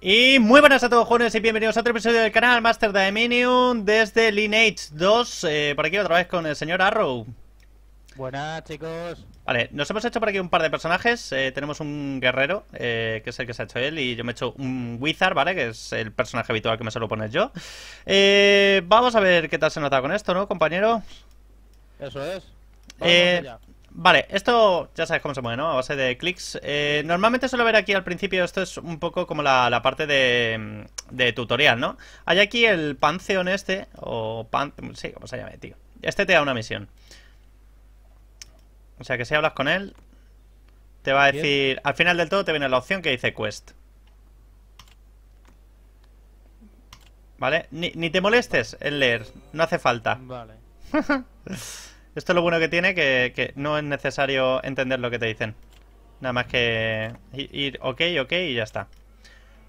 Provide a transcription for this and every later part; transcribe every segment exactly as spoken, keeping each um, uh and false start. Y muy buenas a todos, jóvenes, y bienvenidos a otro episodio del canal Master Daeminium desde Lineage dos. Eh, por aquí otra vez con el señor Arrow. Buenas, chicos. Vale, nos hemos hecho por aquí un par de personajes. Eh, tenemos un guerrero, eh, que es el que se ha hecho él, y yo me he hecho un wizard, ¿vale? Que es el personaje habitual que me suelo poner yo. Eh, vamos a ver qué tal se nota con esto, ¿no, compañero? Eso es. Eh, vale, esto ya sabes cómo se mueve, ¿no? A base de clics. Eh, normalmente suelo ver aquí al principio, esto es un poco como la, la parte de, de tutorial, ¿no? Hay aquí el Pantheon este, o pan, sí, como se llame, tío. Este te da una misión. O sea que si hablas con él, te va a decir... Al final del todo te viene la opción que dice Quest. ¿Vale? Ni, ni te molestes en leer. No hace falta. Vale. Esto es lo bueno que tiene, que, que no es necesario entender lo que te dicen. Nada más que ir ok, ok y ya está.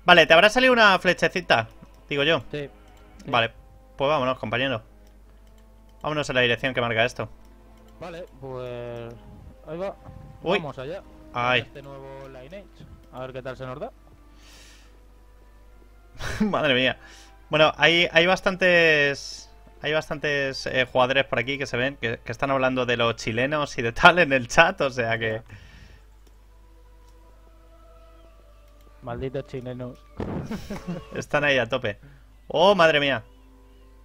Vale, te habrá salido una flechecita, digo yo. Sí. Vale, pues vámonos, compañero. Vámonos en la dirección que marca esto. Vale, pues... ahí va. Uy. Vamos allá. Ay. Este nuevo Lineage. A ver qué tal se nos da. Madre mía. Bueno, hay, hay bastantes... Hay bastantes eh, jugadores por aquí que se ven, que, que están hablando de los chilenos y de tal en el chat, o sea que... Malditos chilenos. Están ahí a tope. Oh, madre mía.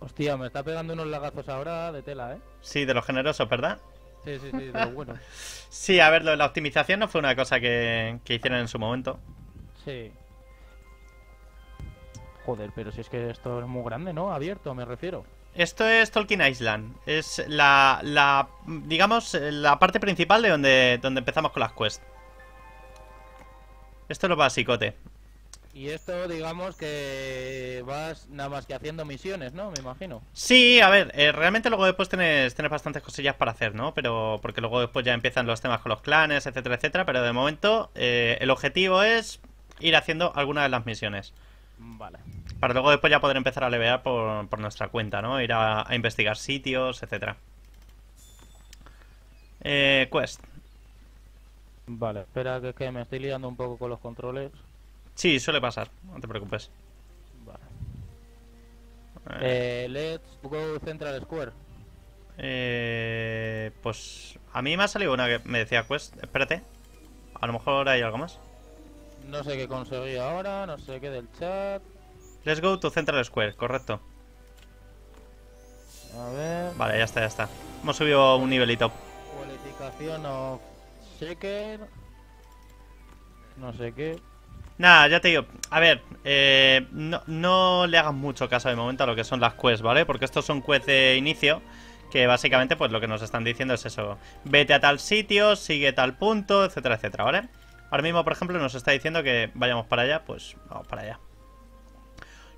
Hostia, me está pegando unos lagazos ahora de tela, ¿eh? Sí, de los generosos, ¿verdad? Sí, sí, sí, de los buenos. Sí, a ver, lo de la optimización no fue una cosa que, que hicieron en su momento. Sí. Joder, pero si es que esto es muy grande, ¿no? Abierto, me refiero. Esto es Tolkien Island. Es la, la digamos, la parte principal de donde, donde empezamos con las quests. Esto es lo basicote. Y esto, digamos, que vas nada más que haciendo misiones, ¿no? Me imagino. Sí, a ver, eh, realmente luego después tienes, tienes bastantes cosillas para hacer, ¿no? Pero porque luego después ya empiezan los temas con los clanes, etcétera, etcétera. Pero de momento eh, el objetivo es ir haciendo alguna de las misiones. Vale. Para luego después ya poder empezar a levear por, por nuestra cuenta, ¿no? Ir a, a investigar sitios, etcétera. Eh, quest. Vale, espera que, que me estoy liando un poco con los controles. Sí, suele pasar, no te preocupes. Vale. Eh, let's go Central Square. Eh, pues a mí me ha salido una que me decía quest. Espérate, a lo mejor hay algo más. No sé qué conseguí ahora, no sé qué del chat. Let's go to Central Square, correcto. A ver. Vale, ya está, ya está. Hemos subido un nivelito. Politicación of Shaker. No sé qué. Nada, ya te digo, a ver, eh, no, no le hagas mucho caso de momento a lo que son las quests, ¿vale? Porque estos son quests de inicio, que básicamente pues lo que nos están diciendo es eso. Vete a tal sitio, sigue tal punto, etcétera, etcétera, ¿vale? Ahora mismo, por ejemplo, nos está diciendo que vayamos para allá, pues vamos para allá.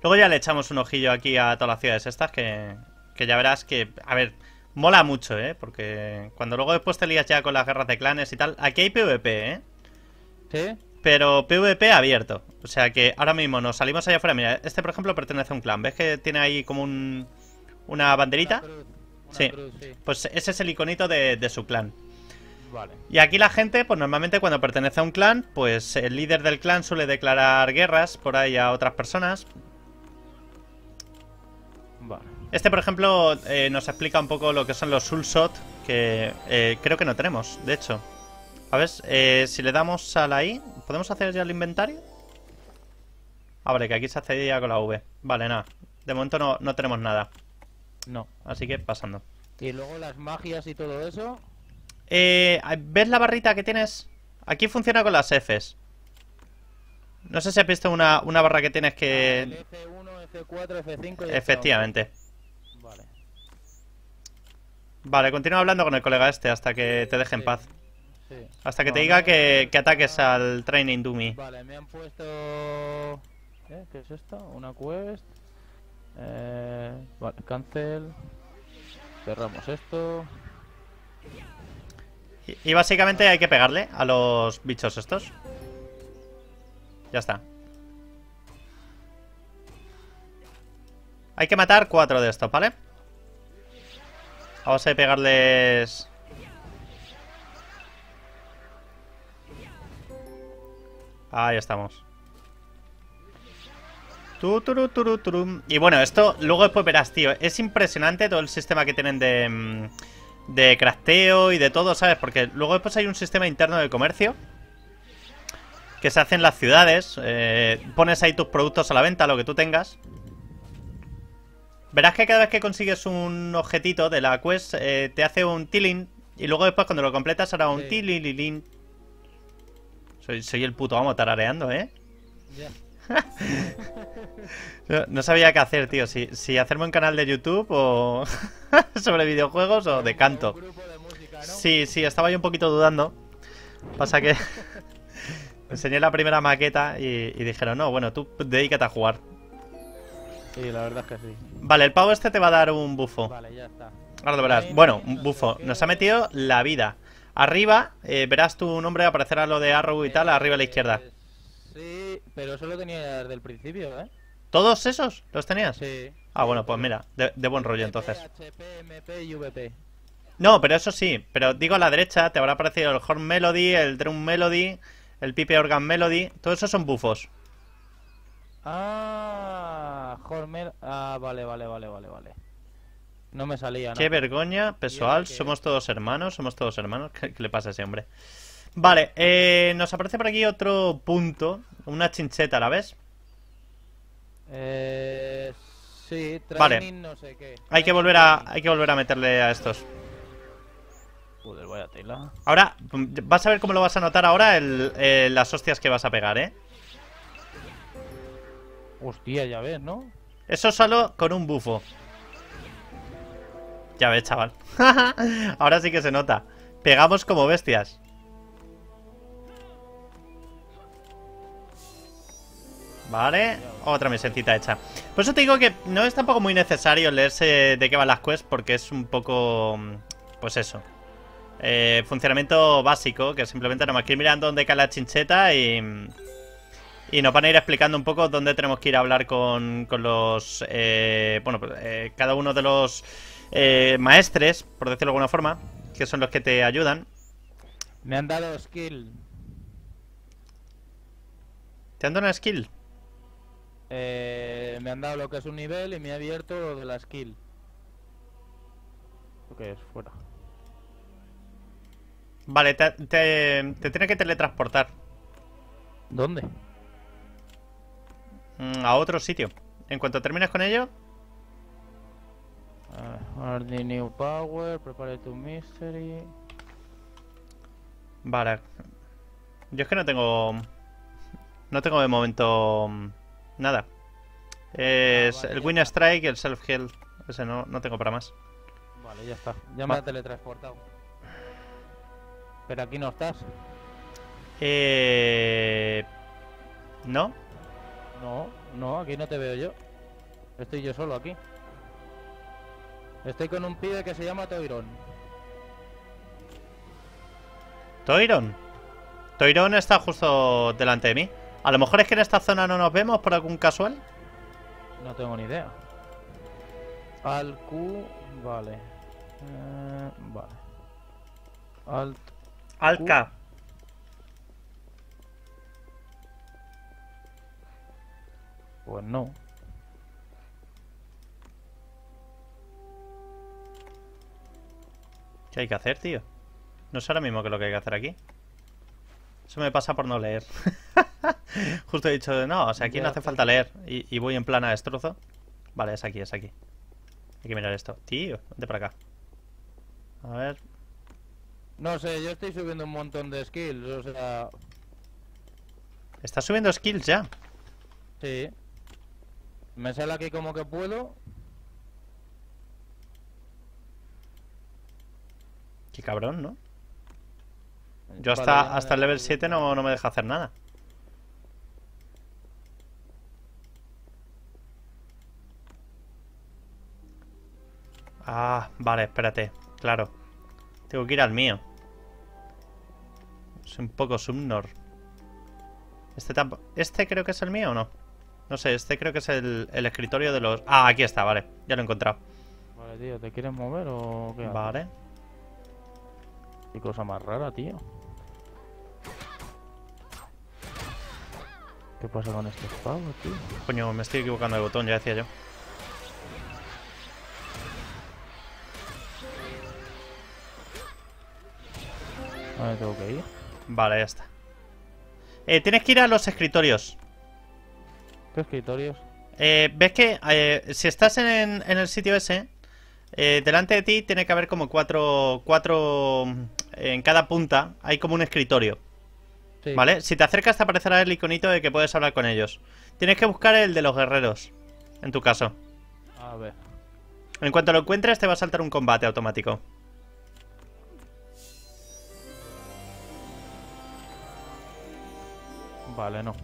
Luego ya le echamos un ojillo aquí a todas las ciudades estas, que, que ya verás que, a ver, mola mucho, ¿eh? Porque cuando luego después te lías ya con las guerras de clanes y tal, aquí hay PvP, ¿eh? ¿Sí? Pero PvP abierto, o sea que ahora mismo nos salimos allá afuera. Mira, este por ejemplo pertenece a un clan, ¿ves que tiene ahí como un, una banderita? Una cruz, una sí. Cruz, sí, pues ese es el iconito de, de su clan. Vale. Y aquí la gente, pues normalmente cuando pertenece a un clan, pues el líder del clan suele declarar guerras por ahí a otras personas. Vale. Este por ejemplo eh, nos explica un poco lo que son los Soulshot, que eh, creo que no tenemos, de hecho. A ver, eh, si le damos a la I, ¿podemos hacer ya el inventario? Ah, vale, que aquí se hace ya con la V. Vale, nada. De momento no, no tenemos nada. No. Así que pasando. ¿Y luego las magias y todo eso? Eh, ¿ves la barrita que tienes? Aquí funciona con las Fs. No sé si has visto una, una barra que tienes que... El F uno, F cuatro, F cinco... Y efectivamente. Vale. Vale, continúa hablando con el colega este hasta que te deje en paz. Sí. Hasta que no, te diga no, que, no, que ataques no, al Training Dummy. Vale, me han puesto... ¿Eh? ¿Qué es esto? Una quest. Eh... Vale, cancel. Cerramos esto. Y, y básicamente hay que pegarle a los bichos estos. Ya está. Hay que matar cuatro de estos, ¿vale? Vamos a pegarles... Ahí estamos. Y bueno, esto luego después verás, tío. Es impresionante todo el sistema que tienen de, de crafteo y de todo, ¿sabes? Porque luego después hay un sistema interno de comercio que se hace en las ciudades. eh, Pones ahí tus productos a la venta, lo que tú tengas. Verás que cada vez que consigues un objetito de la quest, eh, te hace un tilling. Y luego después cuando lo completas hará un sí. tilililin. Soy, soy el puto amo tarareando, ¿eh? Ya. no, no sabía qué hacer, tío. Si, si hacerme un canal de YouTube o sobre videojuegos o de canto. Un grupo de música, ¿no? Sí, sí, estaba yo un poquito dudando. Pasa que enseñé la primera maqueta y, y dijeron, no, bueno, tú dedícate a jugar. Sí, la verdad es que sí. Vale, el pavo este te va a dar un bufo. Vale, ya está. Ahora lo verás. Bueno, un bufo. Nos ha metido la vida. Arriba, eh, verás tu nombre, aparecerá lo de Arrow y tal, arriba a la izquierda. Sí, pero eso lo tenía desde el principio, ¿eh? ¿Todos esos los tenías? Sí. Ah, bueno, pues mira, de, de buen rollo entonces. H P, M P y V P. No, pero eso sí, pero digo a la derecha, te habrá aparecido el Horn Melody, el Drum Melody, el Pipe Organ Melody, todos esos son bufos. Ah, Horn Melody. Ah, vale, vale, vale, vale, vale. No me salía, ¿no? Qué vergüenza, Pesoal, somos todos hermanos, somos todos hermanos. ¿Qué, qué le pasa a ese hombre? Vale, eh, nos aparece por aquí otro punto. Una chincheta, ¿la ves? Eh, sí, training, no sé qué. Hay que volver a, hay que volver a meterle a estos. Joder, vaya tela. Ahora, vas a ver cómo lo vas a notar ahora el, eh, las hostias que vas a pegar, ¿eh? Hostia, ya ves, ¿no? Eso solo con un bufo. Ya ves, chaval. Ahora sí que se nota. Pegamos como bestias. Vale, otra mesencita hecha. Por eso te digo que no es tampoco muy necesario leerse de qué van las quests, porque es un poco, pues eso, eh, funcionamiento básico, que simplemente nomás que ir mirando dónde cae la chincheta y, y nos van a ir explicando un poco dónde tenemos que ir a hablar con, con los, eh, bueno, eh, cada uno de los eh, maestres, por decirlo de alguna forma, que son los que te ayudan. Me han dado skill. ¿Te han dado una skill? Eh, me han dado lo que es un nivel y me he abierto lo de la skill. Lo que es fuera. Vale, te, te, te tiene que teletransportar. ¿Dónde? Mm, a otro sitio. En cuanto termines con ello. Uh, Hard new power, prepare tu mystery. Vale. Yo es que no tengo. No tengo de momento. Nada. Es ah, vale, el Win Strike, el Self Heal. Ese no, no tengo para más. Vale, ya está. Ya me ha teletransportado. Pero aquí no estás. Eh... ¿No? No, no, aquí no te veo yo. Estoy yo solo aquí. Estoy con un pibe que se llama Toyron. ¿Toyron? Toyron está justo delante de mí. A lo mejor es que en esta zona no nos vemos por algún casual. No tengo ni idea. Al Q, vale. Eh, vale. Alt. Al K. Pues no. ¿Qué hay que hacer, tío? No sé ahora mismo qué es lo que hay que hacer aquí. Eso me pasa por no leer. Justo he dicho, no, o sea, aquí no hace falta leer. Y, y voy en plan a destrozo. Vale, es aquí, es aquí. Hay que mirar esto. Tío, vente para acá. A ver. No sé, yo estoy subiendo un montón de skills, o sea... ¿Estás subiendo skills ya? Sí. Me sale aquí como que puedo. Qué cabrón, ¿no? Yo hasta, hasta el level siete no, no me deja hacer nada. Ah, vale, espérate. Claro. Tengo que ir al mío. Es un poco subnor. Este tampoco... ¿Este creo que es el mío o no? No sé, este creo que es el, el escritorio de los... Ah, aquí está, vale. Ya lo he encontrado. Vale, tío, ¿te quieres mover o qué? Vale. Qué cosa más rara, tío. ¿Qué pasa con estos pavos, tío? Coño, me estoy equivocando de botón, ya decía yo. ¿Dónde tengo que ir? Vale, ya está. Eh, tienes que ir a los escritorios. ¿Qué escritorios? Eh, ves que eh, si estás en, en el sitio ese, eh, delante de ti tiene que haber como cuatro, cuatro... En cada punta hay como un escritorio. Sí. ¿Vale? Si te acercas te aparecerá el iconito de que puedes hablar con ellos. Tienes que buscar el de los guerreros, en tu caso. A ver. En cuanto lo encuentres te va a saltar un combate automático. Vale, no.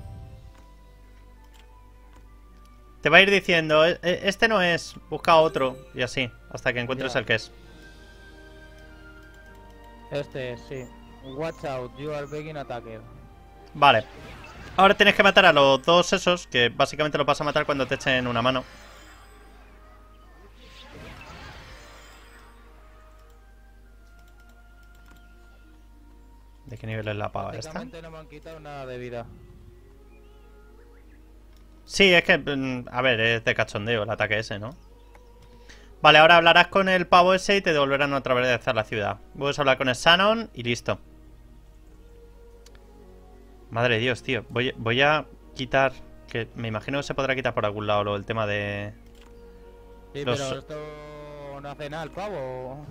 Te va a ir diciendo, este no es, busca otro, y así, hasta que encuentres ya el que es. Este es, sí. Watch out, you are being attacked. Vale. Ahora tienes que matar a los dos esos, que básicamente los vas a matar cuando te echen una mano. ¿De qué nivel es la pava esta? No me han quitado nada de vida. Sí, es que... A ver, es de cachondeo el ataque ese, ¿no? Vale, ahora hablarás con el pavo ese y te devolverán otra vez a la ciudad. Puedes hablar con el Shannon y listo. Madre de Dios, tío. Voy, voy a quitar... que me imagino que se podrá quitar por algún lado lo, el tema de... Sí, los... pero esto no hace nada el pavo.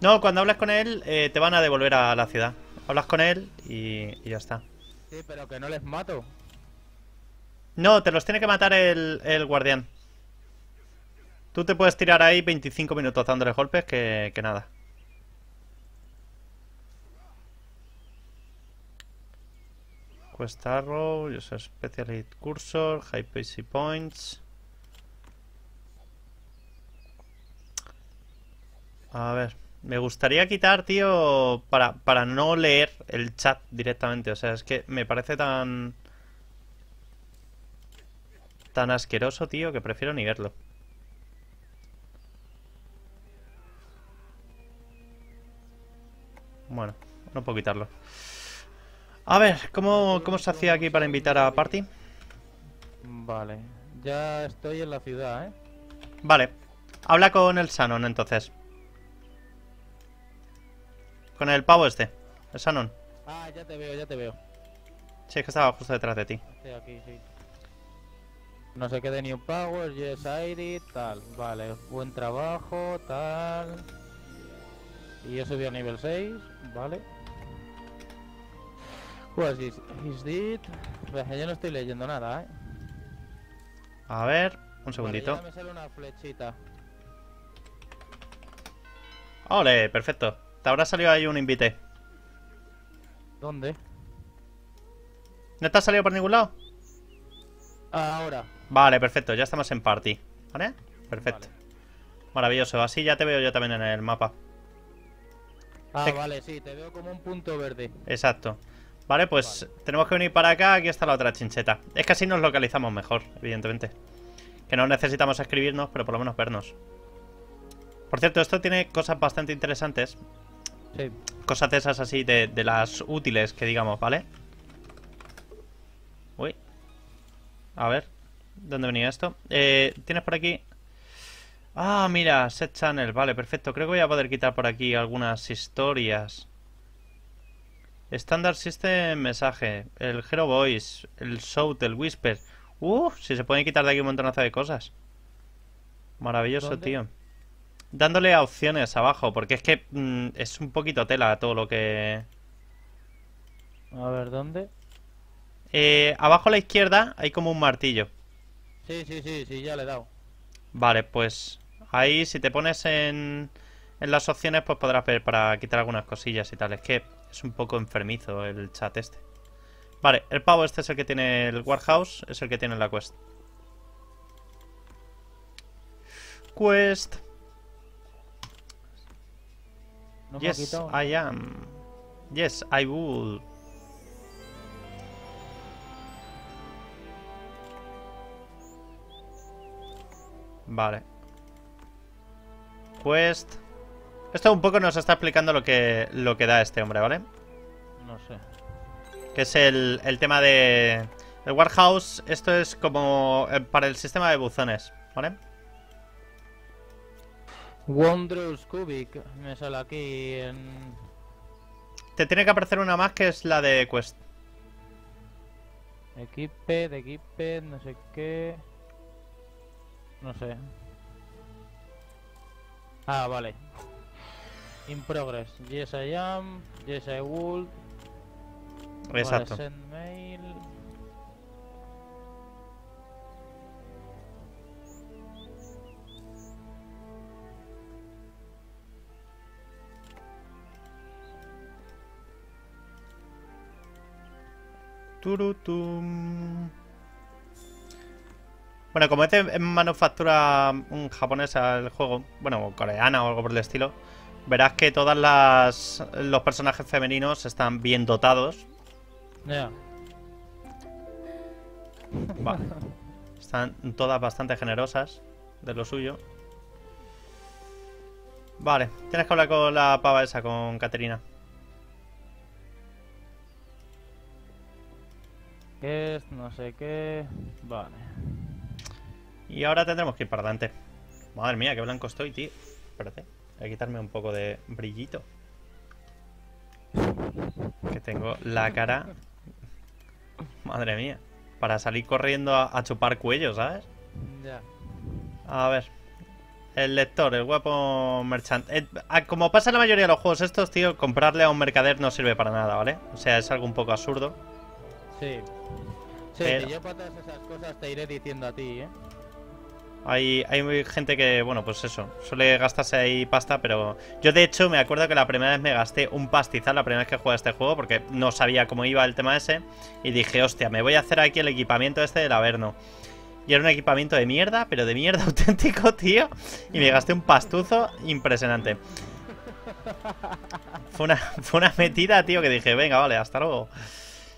No, cuando hablas con él eh, te van a devolver a la ciudad. Hablas con él y, y ya está. Sí, pero que no les mato. No, te los tiene que matar el, el guardián. Tú te puedes tirar ahí veinticinco minutos dándole golpes que, que nada. Quest Arrow, User Special Cursor, High P C Points. A ver, me gustaría quitar, tío, para, para no leer el chat directamente. O sea, es que me parece tan... tan asqueroso, tío, que prefiero ni verlo. Bueno, no puedo quitarlo. A ver, ¿cómo, cómo se hacía aquí para invitar a party? Vale, ya estoy en la ciudad, ¿eh? Vale, habla con el Shannon, entonces. Con el pavo este, el Shannon. Ah, ya te veo, ya te veo. Sí, es que estaba justo detrás de ti. Estoy aquí, sí. No se quede ni un power, yes, I D, tal. Vale, buen trabajo, tal. Y yo subí a nivel seis, vale. Pues is did. Yo no estoy leyendo nada, eh. A ver, un segundito. Vale, ya me sale una flechita. Ole, perfecto. Te habrá salido ahí un invite. ¿Dónde? ¿No te ha salido por ningún lado? Ahora. Vale, perfecto, ya estamos en party. ¿Vale? Perfecto. Vale. Maravilloso, así ya te veo yo también en el mapa. Ah, te... vale, sí, te veo como un punto verde. Exacto. Vale, pues vale, tenemos que venir para acá, aquí está la otra chincheta. Es que así nos localizamos mejor, evidentemente. Que no necesitamos escribirnos, pero por lo menos vernos. Por cierto, esto tiene cosas bastante interesantes. Sí. Cosas de esas así, de, de las útiles que digamos, ¿vale? Uy. A ver, ¿dónde venía esto? Eh, tienes por aquí... Ah, mira, set channel, vale, perfecto. Creo que voy a poder quitar por aquí algunas historias. Standard system mensaje, el hero voice, el shout, el whisper. Uff, si se pueden quitar de aquí un montonazo de cosas. Maravilloso, ¿dónde? Tío, dándole a opciones abajo, porque es que mmm, es un poquito tela todo lo que... A ver, ¿dónde? Eh, abajo a la izquierda hay como un martillo. Sí, sí, sí, sí, ya le he dado. Vale, pues ahí si te pones en, en las opciones pues podrás ver para quitar algunas cosillas y tal. Es que es un poco enfermizo el chat este. Vale, el pavo este es el que tiene el warehouse, es el que tiene la quest. Quest. No yes, I am. Yes, I would. Vale. Quest. Esto un poco nos está explicando lo que, lo que da este hombre, ¿vale? No sé. Que es el, el tema de El warehouse, esto es como para el sistema de buzones, ¿vale? Wondrous Cubic, me sale aquí en... Te tiene que aparecer una más que es la de Quest. Equipe, de equipe, no sé qué... No sé. Ah, vale. In progress. Yes I am, yes I would. Exacto. Vale, send mail. Turutum. Bueno, como este es manufactura japonesa el juego, bueno, coreana o algo por el estilo, verás que todas las los personajes femeninos están bien dotados. Ya. Yeah. Vale. Están todas bastante generosas de lo suyo. Vale, tienes que hablar con la pava esa, con Caterina. ¿Qué es? No sé qué... Vale. Y ahora tendremos que ir para adelante. Madre mía, qué blanco estoy, tío. Espérate, voy a quitarme un poco de brillito, que tengo la cara... Madre mía. Para salir corriendo a, a chupar cuello, ¿sabes? Ya. A ver. El lector, el guapo merchant. Eh, como pasa en la mayoría de los juegos estos, tío, comprarle a un mercader no sirve para nada, ¿vale? O sea, es algo un poco absurdo. Sí. Sí, pero... si yo para todas esas cosas te iré diciendo a ti, ¿eh? Hay, hay gente que, bueno, pues eso, suele gastarse ahí pasta, pero... Yo, de hecho, me acuerdo que la primera vez me gasté un pastizal, la primera vez que jugué a este juego, porque no sabía cómo iba el tema ese. Y dije, hostia, me voy a hacer aquí el equipamiento este del Averno. Y era un equipamiento de mierda, pero de mierda auténtico, tío. Y me gasté un pastuzo impresionante. Fue una, fue una metida, tío, que dije, venga, vale, hasta luego.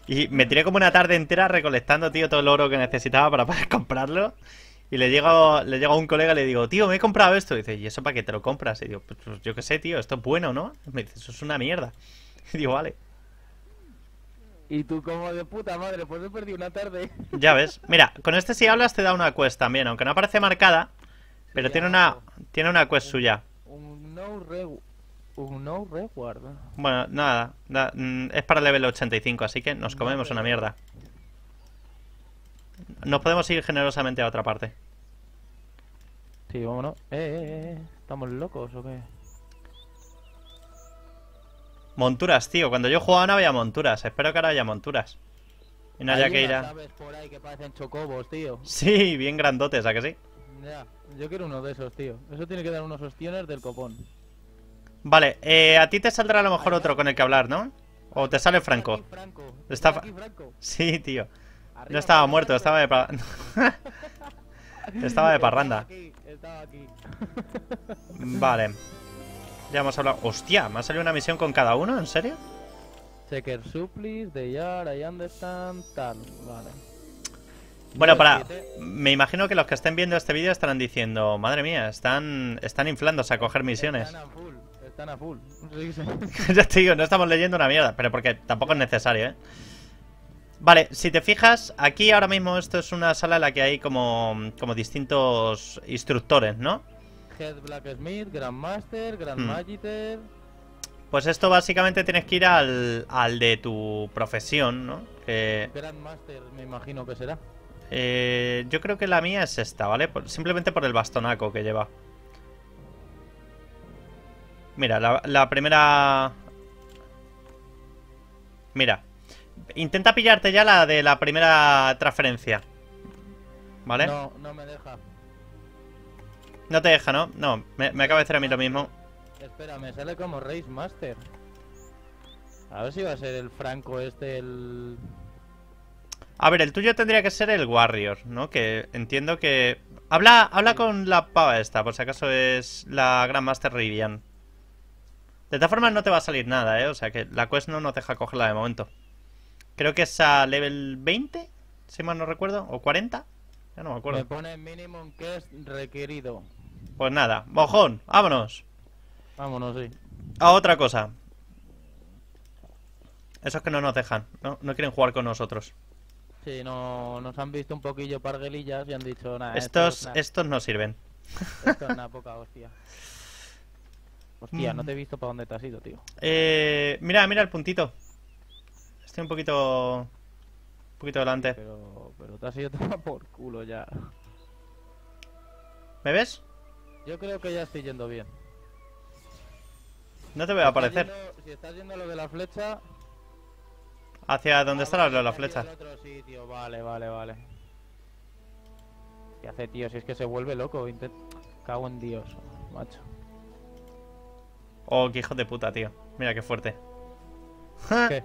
Y me tiré como una tarde entera recolectando, tío, todo el oro que necesitaba para poder comprarlo. Y le llega le llega a un colega y le digo, tío, me he comprado esto. Y dice, ¿y eso para qué te lo compras? Y digo, pues yo qué sé, tío, esto es bueno, ¿no? Y me dice, eso es una mierda. Y digo, vale. Y tú como de puta madre, pues he perdido una tarde. Ya ves. Mira, con este si hablas te da una quest también, aunque no aparece marcada. Pero sí, tiene una tiene una quest un, suya. Un no, re, un no reward. Bueno, nada, nada. Es para level ochenta y cinco, así que nos comemos no, una mierda. Nos podemos ir generosamente a otra parte. Sí, vámonos. Eh, eh, eh. ¿Estamos locos o qué? Monturas, tío. Cuando yo jugaba no había monturas. Espero que ahora haya monturas. Y no haya que ir a... Hay unas por ahí que parecen chocobos, tío. Sí, bien grandotes, ¿a que sí? Ya, yo quiero uno de esos, tío. Eso tiene que dar unos ostiones del copón. Vale, eh, a ti te saldrá a lo mejor otro con el que hablar, ¿no? O te sale Franco. Está aquí Franco. Está... Está aquí Franco. Sí, tío. No estaba muerto, estaba de parranda. Estaba de parranda. Estaba aquí, estaba aquí. Vale. Ya hemos hablado. Hostia, me ha salido una misión con cada uno, ¿en serio? Checker supplies, de Yara, I understand, tal. Vale. Bueno, para. Me imagino que los que estén viendo este vídeo estarán diciendo, madre mía, están, están inflándose a coger misiones. Están a full, están a full. Ya te digo, no estamos leyendo una mierda, pero porque tampoco es necesario, ¿eh? Vale, si te fijas, aquí ahora mismo esto es una sala en la que hay como, como distintos instructores, ¿no? Head Blacksmith, Grandmaster, Grand hmm. Magiter... Pues esto básicamente tienes que ir al, al de tu profesión, ¿no? Que... Grandmaster me imagino que será. Eh, yo creo que la mía es esta, ¿vale? Por, simplemente por el bastonaco que lleva. Mira, la, la primera... Mira. Intenta pillarte ya la de la primera transferencia. ¿Vale? No, no me deja. No te deja, ¿no? No, me, me acaba de hacer a mí lo mismo. Espera, me sale como Race Master. A ver si va a ser el Franco este, el... A ver, el tuyo tendría que ser el Warrior, ¿no? Que entiendo que... Habla, habla sí. Con la pava esta, por si acaso es la Grandmaster Rivian. De todas formas no te va a salir nada, ¿eh? O sea que la quest no nos deja cogerla de momento. Creo que es a level veinte, si mal no recuerdo, o cuarenta, ya no me acuerdo. Me pone minimum que es requerido. Pues nada, mojón, vámonos. Vámonos, sí. A otra cosa. Esos que no nos dejan, no, no quieren jugar con nosotros. Sí, no, nos han visto un poquillo parguelillas y han dicho nada. Estos, estos, nah, estos no sirven. Esto es una poca hostia. Hostia, mm. no te he visto para dónde te has ido, tío. Eh, mira, mira el puntito. Estoy un poquito... Un poquito delante. Sí, pero, pero te has ido todo por culo ya. ¿Me ves? Yo creo que ya estoy yendo bien. No te voy a aparecer. Yendo, si estás yendo a lo de la flecha... ¿Hacia dónde ah, está vale, la, la flecha? Hacia el otro sitio. Vale, vale, vale. ¿Qué hace, tío? Si es que se vuelve loco. Intent... Cago en Dios, macho. Oh, qué hijo de puta, tío. Mira qué fuerte. ¿Qué?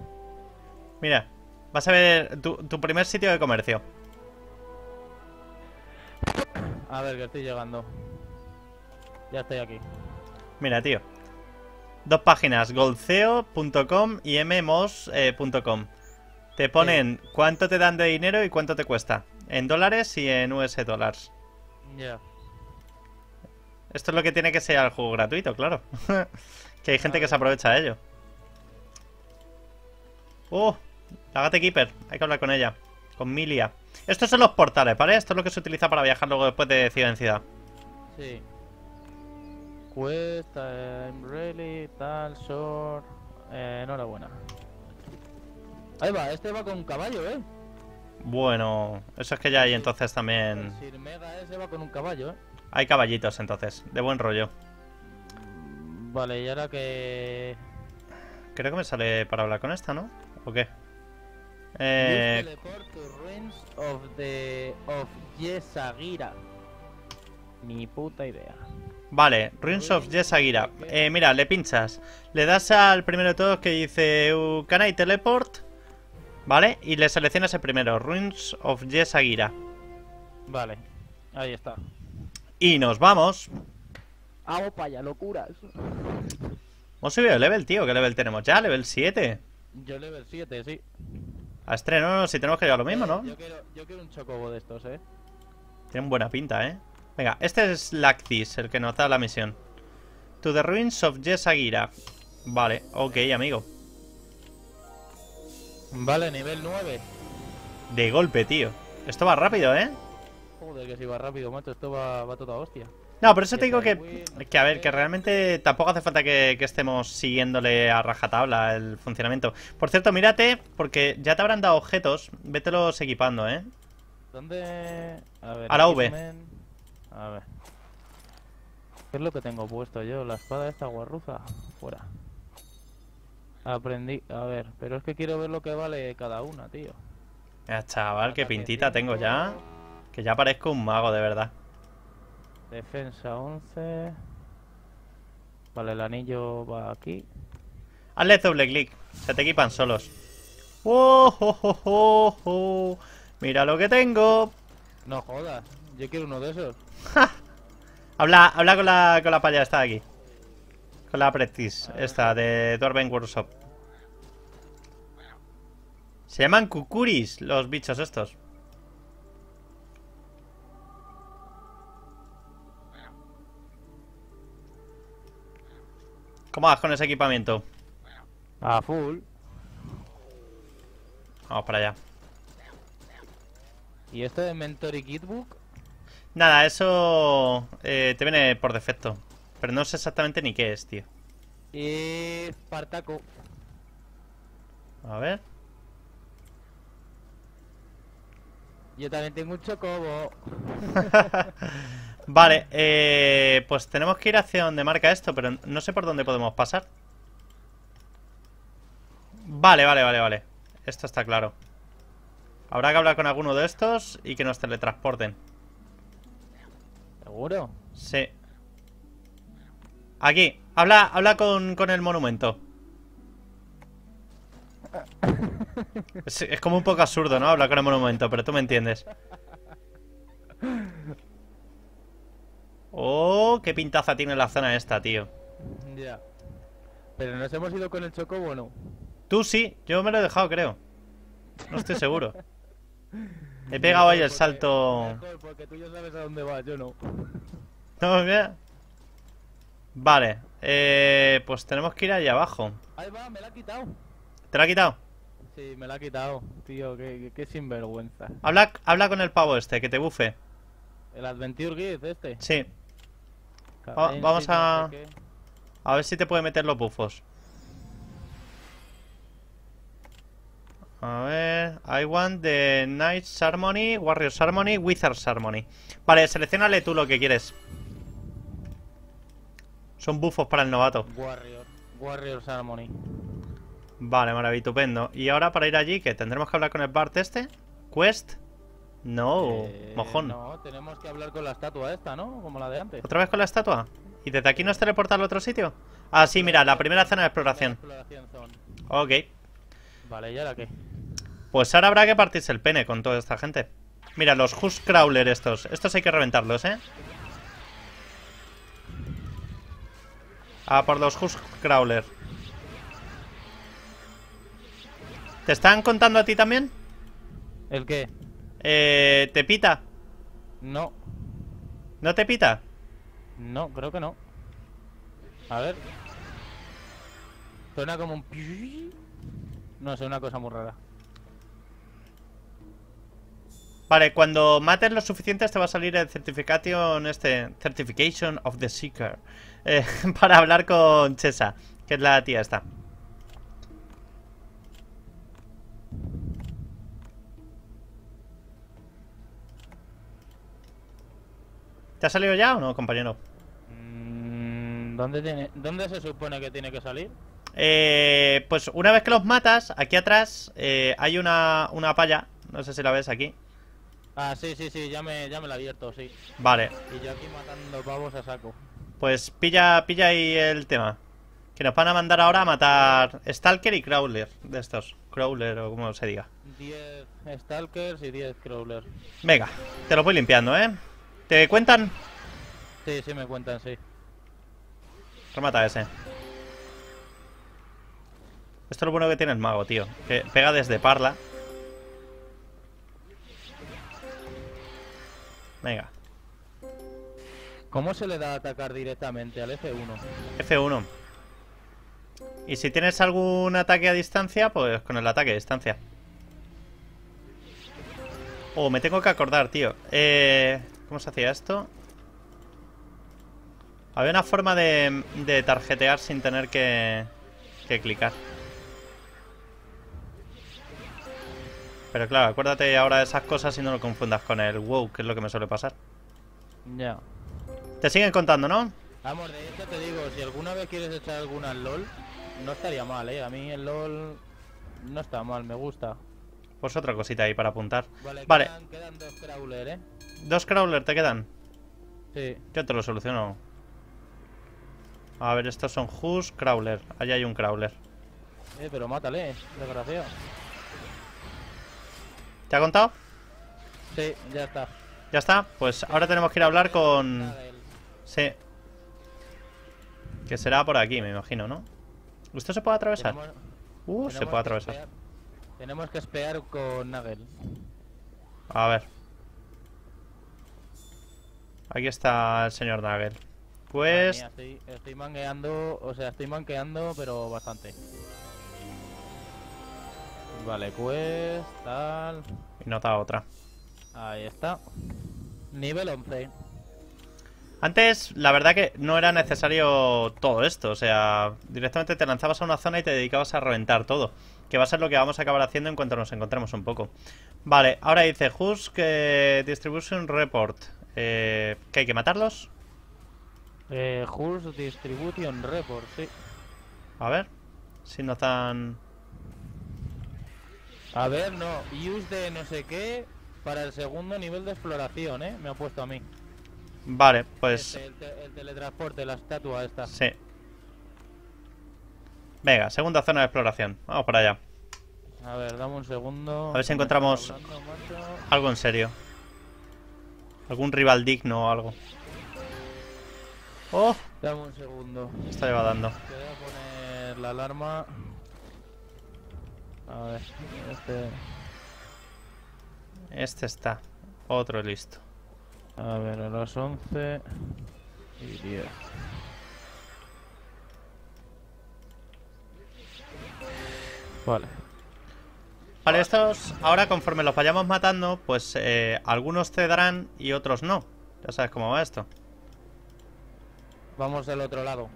Mira, vas a ver tu, tu primer sitio de comercio. A ver, que estoy llegando. Ya estoy aquí. Mira, tío. Dos páginas, golceo punto com y mmos punto com. Te ponen sí. cuánto te dan de dinero y cuánto te cuesta. En dólares y en U S dólares. Ya. Yeah. Esto es lo que tiene que ser el juego gratuito, claro. Que hay gente que se aprovecha de ello. ¡Uh! La Gate Keeper. Hay que hablar con ella. Con Milia. Estos son los portales, ¿vale? Esto es lo que se utiliza para viajar luego después de ciudad en ciudad. Sí. Cuesta, I'm really, tal, short. Eh, enhorabuena. Ahí va, este va con un caballo, ¿eh? Bueno, eso es que ya hay entonces también. El Sirmega ese va con un caballo, ¿eh? Hay caballitos entonces, de buen rollo. Vale, y ahora que... Creo que me sale para hablar con esta, ¿no? ¿O qué? Eh... Use teleport to Ruins of, the... of Ye Sagira. Ni puta idea. Vale, Ruins of Ye Sagira. Eh, mira, le pinchas. Le das al primero de todos que dice Ucana y teleport. Vale, y le seleccionas el primero, Ruins of Ye Sagira. Vale, ahí está. Y nos vamos. Hago paya, locuras. Hemos subido el level, tío. ¿Qué level tenemos ya? ¿Level siete? Yo level siete, sí. A estreno, no, si tenemos que llegar lo mismo, ¿no? Yo quiero, yo quiero un chocobo de estos, eh. Tienen buena pinta, eh. Venga, este es Lactis, el que nos da la misión. To the Ruins of Ye Sagira. Vale, ok, amigo. Vale, nivel nueve. De golpe, tío. Esto va rápido, eh. Joder, que si va rápido, macho, esto va, va toda hostia. No, pero eso te digo que, que, a ver, que realmente tampoco hace falta que, que estemos siguiéndole a rajatabla el funcionamiento. Por cierto, mírate, porque ya te habrán dado objetos, vételos equipando, ¿eh? ¿Dónde? A ver, a la V. Men... A ver. ¿Qué es lo que tengo puesto yo? La espada de esta guarruza. Fuera. Aprendí, a ver, pero es que quiero ver lo que vale cada una, tío. Ya, chaval, qué pintita tengo ya. Que ya parezco un mago, de verdad. Defensa once. Vale, el anillo va aquí. Hazle doble clic. Se te equipan solos. ¡Oh, oh, oh, oh, oh! ¡Mira lo que tengo! No jodas. Yo quiero uno de esos. habla habla con, la, con la palla esta de aquí. Con la practice esta de Dwarven Workshop. Se llaman cucuris los bichos estos. ¿Cómo vas con ese equipamiento? A full. Vamos para allá. ¿Y esto de Mentor y Gitbook? Nada, eso eh, te viene por defecto. Pero no sé exactamente ni qué es, tío. Y... Espartaco. A ver. Yo también tengo un chocobo. Vale, eh, pues tenemos que ir hacia donde marca esto, pero no sé por dónde podemos pasar. Vale, vale, vale, vale. Esto está claro. Habrá que hablar con alguno de estos y que nos teletransporten. ¿Seguro? Sí. Aquí, habla, habla con, con el monumento. Es, es como un poco absurdo, ¿no? Hablar con el monumento, pero tú me entiendes. Oh, qué pintaza tiene la zona esta, tío. Ya. Pero nos hemos ido con el chocobo, ¿no? Tú sí, yo me lo he dejado, creo. No estoy seguro. He pegado mejor ahí el porque, salto. Mejor porque tú ya sabes a dónde vas, yo no. No, mira. Vale, eh, pues tenemos que ir allá abajo. Ahí va, me la ha quitado. ¿Te la ha quitado? Sí, me la ha quitado, tío, qué, qué sinvergüenza. Habla, habla con el pavo este, que te bufe. El Adventure Guide este. Sí. Caray, vamos sí, a... No sé a ver si te puede meter los bufos. A ver... I want the Knight's Harmony, Warrior's Harmony, Wizard's Harmony. Vale, seleccionale tú lo que quieres. Son bufos para el novato. Warrior, Warrior's Harmony. Vale, maravitupendo. Y ahora para ir allí, que tendremos que hablar con el Bart este. Quest. No, eh, mojón. No, tenemos que hablar con la estatua esta, ¿no? Como la de antes. ¿Otra vez con la estatua? ¿Y desde aquí nos teleportar al otro sitio? Ah, sí, mira, la primera zona de exploración. Ok. Vale, ¿y ahora qué? Pues ahora habrá que partirse el pene con toda esta gente. Mira, los Husk Crawler estos. Estos hay que reventarlos, ¿eh? Ah, por los Husk Crawler. ¿Te están contando a ti también? ¿El qué? Eh, ¿te pita? No. ¿No te pita? No, creo que no. A ver. Suena como un... No sé, una cosa muy rara. Vale, cuando mates los suficientes te va a salir el certification, este, Certification of the Seeker, eh, para hablar con Chesa, que es la tía esta. ¿Te ha salido ya o no, compañero? ¿Dónde, tiene, ¿Dónde se supone que tiene que salir? Eh, pues una vez que los matas, aquí atrás eh, hay una, una palla. No sé si la ves aquí. Ah, sí, sí, sí, ya me, ya me la he abierto, sí. Vale. Y yo aquí matando pavos a saco. Pues pilla, pilla ahí el tema. Que nos van a mandar ahora a matar Stalker y Crawler de estos. Crawler o como se diga. diez Stalkers y diez Crawler. Venga, te los voy limpiando, ¿eh? ¿Te cuentan? Sí, sí me cuentan, sí. Remata ese. Esto es lo bueno que tiene el mago, tío. Que pega desde parla. Venga. ¿Cómo se le da a atacar directamente al F uno? F uno. Y si tienes algún ataque a distancia, pues con el ataque a distancia. Oh, me tengo que acordar, tío. Eh... ¿Cómo se hacía esto? Había una forma de, de tarjetear sin tener que, que clicar. Pero claro, acuérdate ahora de esas cosas y no lo confundas con el WoW, que es lo que me suele pasar. Ya. Yeah. Te siguen contando, ¿no? Vamos, de hecho te digo, si alguna vez quieres echar alguna en LOL, no estaría mal, ¿eh? A mí el LOL no está mal, me gusta. Pues otra cosita ahí para apuntar. Vale, vale. Quedan, quedan dos crawler, ¿eh? ¿Dos crawler te quedan? Sí. Yo te lo soluciono. A ver, estos son Husk Crawler. Allá hay un crawler. Eh, pero mátale, desgraciado. ¿Te ha contado? Sí, ya está. ¿Ya está? Pues ahora tenemos que ir a hablar con... Sí. Que será por aquí, me imagino, ¿no? ¿Usted se puede atravesar? Tenemos... Uh, se puede atravesar. Esperar. Tenemos que esperar con Nagel. A ver. Aquí está el señor Nagel. Pues... Mía, estoy, estoy mangueando, o sea, estoy manqueando, pero bastante. Vale, pues... tal... Y nota otra. Ahí está. Nivel once. Antes, la verdad que no era necesario todo esto. O sea, directamente te lanzabas a una zona y te dedicabas a reventar todo. Que va a ser lo que vamos a acabar haciendo en cuanto nos encontremos un poco. Vale, ahora dice Husk eh, Distribution Report. Eh, ¿Que hay que matarlos? Eh, Husk Distribution Report, sí. A ver, si no están... A ver, no. Use de no sé qué para el segundo nivel de exploración, ¿eh? Me ha puesto a mí. Vale, pues... Este, el, te el teletransporte, la estatua esta. Sí. Venga, segunda zona de exploración. Vamos para allá. A ver, dame un segundo. A ver si encontramos hablando, algo en serio. Algún rival digno o algo. ¡Oh! Dame un segundo. Esta le va dando. Te voy a poner la alarma. A ver, este... Este está. Otro listo. A ver, a las once... Y diez. Vale. Vale, estos ahora conforme los vayamos matando, pues eh, algunos cederán y otros no. Ya sabes cómo va esto. Vamos del otro lado.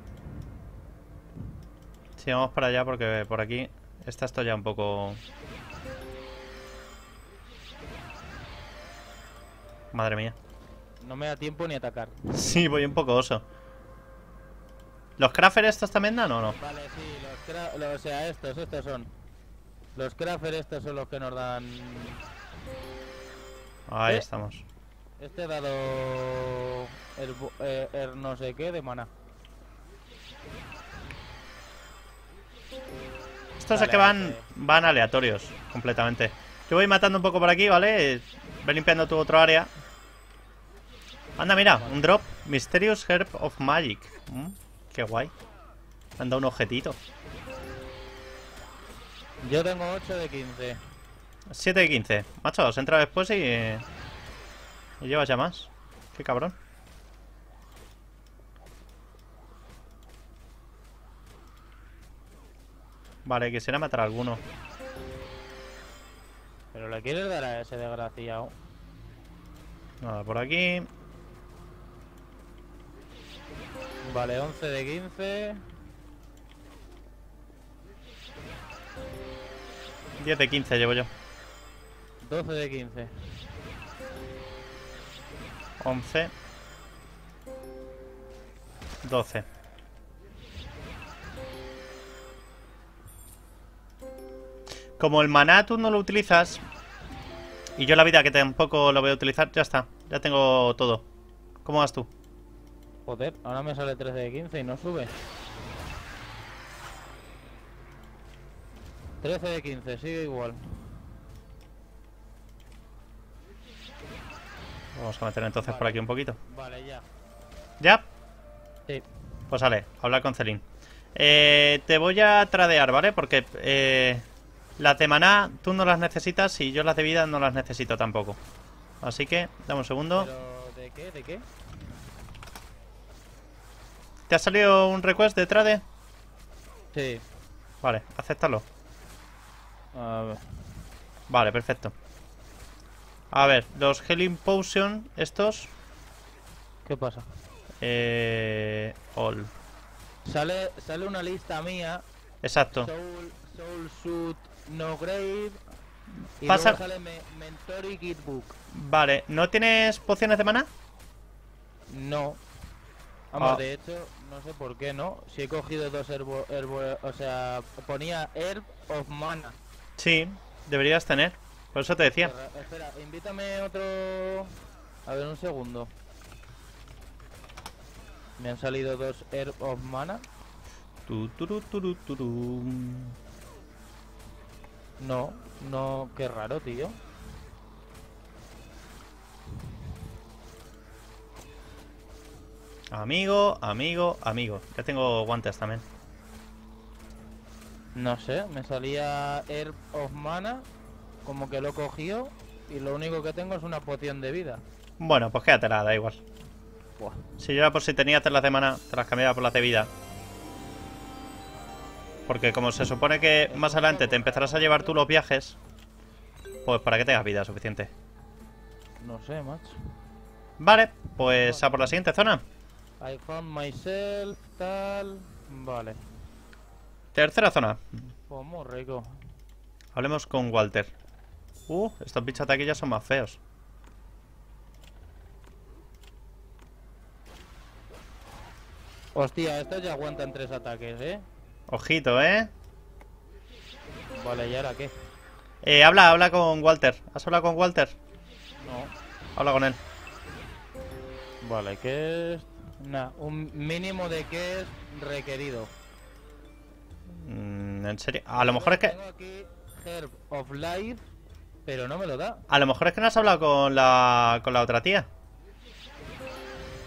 Sí, vamos para allá porque por aquí está esto ya un poco... Madre mía. No me da tiempo ni atacar. Sí, voy un poco oso. ¿Los crafters estos también dan o no? Vale, sí, los crafters, o sea, estos, estos son. Los crafters estos son los que nos dan... Ahí ¿Eh? estamos. Este dado... El, eh, el no sé qué de maná. Estos Dale, es que van, eh. van aleatorios, completamente. Yo voy matando un poco por aquí, ¿vale? Ve limpiando tu otro área. Anda, mira, un drop. Mysterious Herb of Magic. ¿Mm? Qué guay. Me han dado un objetito. Yo tengo ocho de quince. siete de quince. Macho, os entra después y... Y llevas ya más. Qué cabrón. Vale, quisiera matar a alguno. Pero le quieres dar a ese desgraciado. Nada, por aquí. Vale, once de quince. diez de quince llevo yo. doce de quince. once. doce. Como el maná tú no lo utilizas, y yo la vida que tampoco lo voy a utilizar, ya está. Ya tengo todo. ¿Cómo vas tú? Joder, ahora me sale trece de quince y no sube. trece de quince, sigue igual. Vamos a meter entonces vale. por aquí un poquito. Vale, ya. ¿Ya? Sí. Pues sale, habla con Celine. Eh, te voy a tradear, ¿vale? Porque eh, las de maná tú no las necesitas y yo las de vida no las necesito tampoco. Así que, dame un segundo. ¿Pero de qué? ¿De qué? ¿Te ha salido un request de trade? Sí. Vale, acéptalo. A ver. Vale, perfecto. A ver, los Healing Potion, estos. ¿Qué pasa? Eh. All. Sale, sale una lista mía. Exacto. Soul, Soul Shoot, No Grave. Y Pasar... luego sale me, Mentor y Gitbook. Vale, ¿no tienes pociones de maná? No. Vamos, oh. de hecho, no sé por qué, ¿no? Si he cogido dos herbo, herbo... O sea, ponía Herb of Mana. Sí, deberías tener. Por eso te decía. Espera, espera, invítame otro... A ver, un segundo. Me han salido dos Herb of Mana. Tu, tu, tu, tu, tu, tu. No, no... Qué raro, tío. Amigo, amigo, amigo. Ya tengo guantes también. No sé, me salía Herb of Mana. Como que lo he cogido. Y lo único que tengo es una poción de vida. Bueno, pues quédatela, da igual. Buah. Si yo por si tenías las de mana, te las cambiaba por las de vida. Porque como se supone que más adelante te empezarás a llevar tú los viajes, pues para que tengas vida suficiente. No sé, macho. Vale, pues a por la siguiente zona. I found myself, tal... Vale. Tercera zona. Oh, muy rico. Hablemos con Walter. Uh, estos bichos de aquí ya son más feos. Hostia, estos ya aguantan tres ataques, ¿eh? Ojito, ¿eh? Vale, ¿y ahora qué? Eh, habla, habla con Walter. ¿Has hablado con Walter? No. Habla con él. Vale, ¿qué es? Nah, un mínimo de que es requerido. Mm, en serio, a lo mejor es que... Tengo aquí Herb of Life, pero no me lo da. A lo mejor es que no has hablado con la, con la otra tía.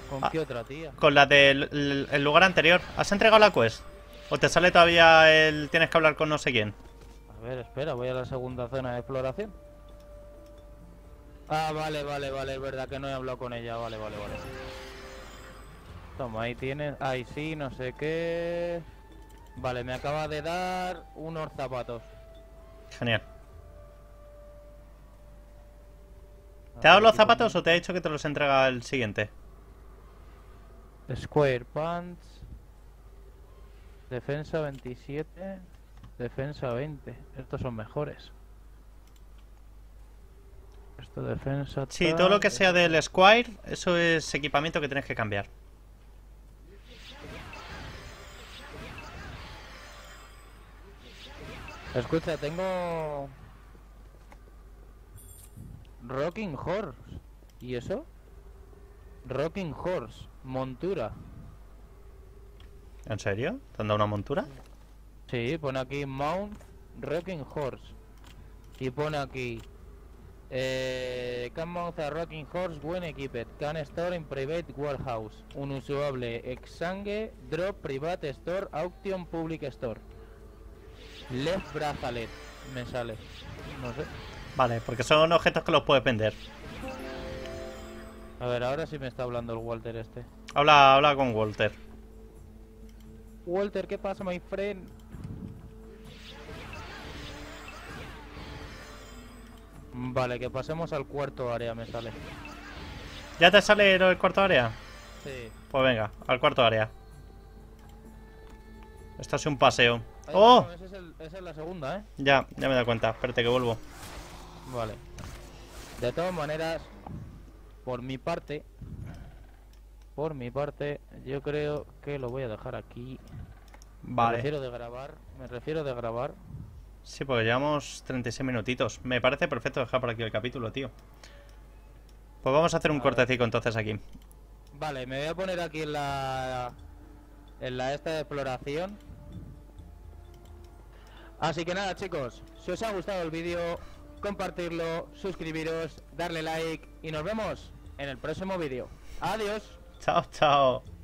¿Con ah, qué otra tía? Con la del el lugar anterior. ¿Has entregado la quest? ¿O te sale todavía el tienes que hablar con no sé quién? A ver, espera, voy a la segunda zona de exploración. Ah, vale, vale, vale, es verdad que no he hablado con ella, vale, vale, vale. Toma, ahí tienes, ahí sí, no sé qué. Vale, me acaba de dar unos zapatos. Genial. ¿Te ha dado los zapatos o te ha dicho que te los entrega el siguiente? Square Pants. Defensa veintisiete. Defensa veinte. Estos son mejores. Esto defensa... Sí, todo lo que sea del Squire, eso es equipamiento que tienes que cambiar. Escucha, tengo... Rocking Horse. ¿Y eso? Rocking Horse. Montura. ¿En serio? ¿Te han dado una montura? Sí, pone aquí Mount Rocking Horse. Y pone aquí... Eh, can mount a rocking horse when equipped. Can store in private warehouse. Un usable exangue. Drop private store. Auction public store. Left bracelet. Me sale. No sé. Vale, porque son objetos que los puedes vender. A ver, ahora sí me está hablando el Walter este. Habla, habla con Walter. Walter, ¿qué pasa, my friend? Vale, que pasemos al cuarto área, me sale. ¿Ya te sale el cuarto área? Sí. Pues venga, al cuarto área. Esto es un paseo. Ay, ¡oh! No, ese es el, esa es la segunda, ¿eh? Ya, ya me he dado cuenta. Espérate que vuelvo. Vale. De todas maneras, por mi parte... Por mi parte, yo creo que lo voy a dejar aquí. Vale. Me refiero de grabar. Me refiero de grabar. Sí, porque llevamos treinta y seis minutitos. Me parece perfecto dejar por aquí el capítulo, tío. Pues vamos a hacer un cortecito entonces aquí. Vale, me voy a poner aquí en la... En la esta de exploración. Así que nada, chicos. Si os ha gustado el vídeo, compartirlo, suscribiros, darle like. Y nos vemos en el próximo vídeo. Adiós. Chao, chao.